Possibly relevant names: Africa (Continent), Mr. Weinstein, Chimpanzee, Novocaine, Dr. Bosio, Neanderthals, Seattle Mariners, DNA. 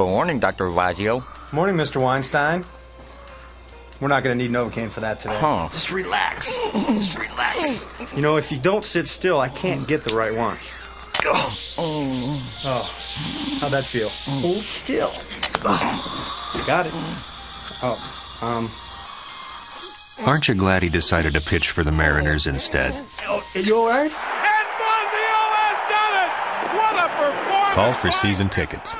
Good morning, Dr. Bosio. Morning, Mr. Weinstein. We're not going to need Novocaine for that today. Huh. Just relax. Just relax. You know, if you don't sit still, I can't get the right one. Oh, how'd that feel? Hold still. You got it. Aren't you glad he decided to pitch for the Mariners instead? Oh, you all right? And Bosio has done it! What a performance! Call for season tickets.